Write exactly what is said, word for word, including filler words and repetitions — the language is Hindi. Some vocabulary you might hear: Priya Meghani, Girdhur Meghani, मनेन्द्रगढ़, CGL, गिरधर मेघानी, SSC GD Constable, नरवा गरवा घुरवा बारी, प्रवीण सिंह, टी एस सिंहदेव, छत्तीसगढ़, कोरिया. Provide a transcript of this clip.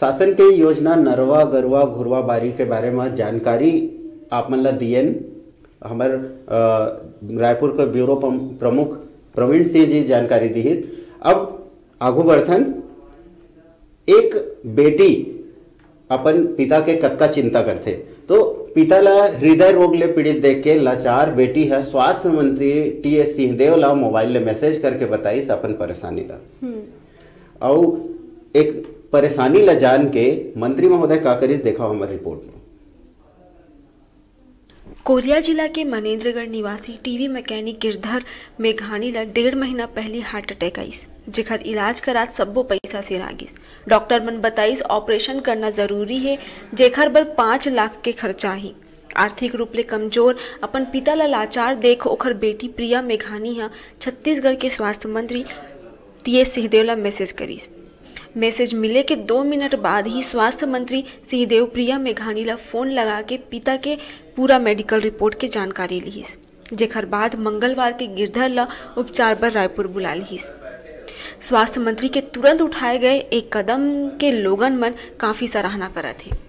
शासन के योजना नरवा गरवा घुरवा बारी के बारे में जानकारी आप मन ला दियन। हमर रायपुर के ब्यूरो प्रमुख प्रवीण सिंह जी जानकारी दी है। अब आगू बढ़थन। एक बेटी अपन पिता के कतका चिंता करते, तो पिता ला हृदय रोग ले पीड़ित देख के लाचार बेटी है स्वास्थ्य मंत्री टी एस सिंहदेव ला मोबाइल ले मैसेज करके बताइस अपन परेशानी ला। और एक परेशानी ला जान के मंत्री महोदय का करिस, देखा हमारे रिपोर्ट में। कोरिया जिला के मनेन्द्रगढ़ निवासी टीवी मैकेनिक गिरधर मेघानी ला डेढ़ महीना पहले हार्ट अटैक आइस, जेखर इलाज करात सब्बो पैसा से रागिस। डॉक्टर मन बताइस ऑपरेशन करना जरूरी है, जेखर बर पाँच लाख के खर्चा ही। आर्थिक रूप ले कमजोर अपन पिता ला लाचार देख ओखर बेटी प्रिया मेघानी हा छत्तीसगढ़ के स्वास्थ्य मंत्री टी एस सिंहदेव ला मैसेज करिस। मैसेज मिले के दो मिनट बाद ही स्वास्थ्य मंत्री सिंहदेव प्रिया मेघानी ला फोन लगा के पिता के पूरा मेडिकल रिपोर्ट के जानकारी लिहिस, जेखर बाद मंगलवार के गिरधर ला उपचार पर रायपुर बुला लिहिस। स्वास्थ्य मंत्री के तुरंत उठाए गए एक कदम के लोगन मन काफ़ी सराहना करत थे।